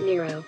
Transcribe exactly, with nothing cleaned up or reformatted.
NIRO.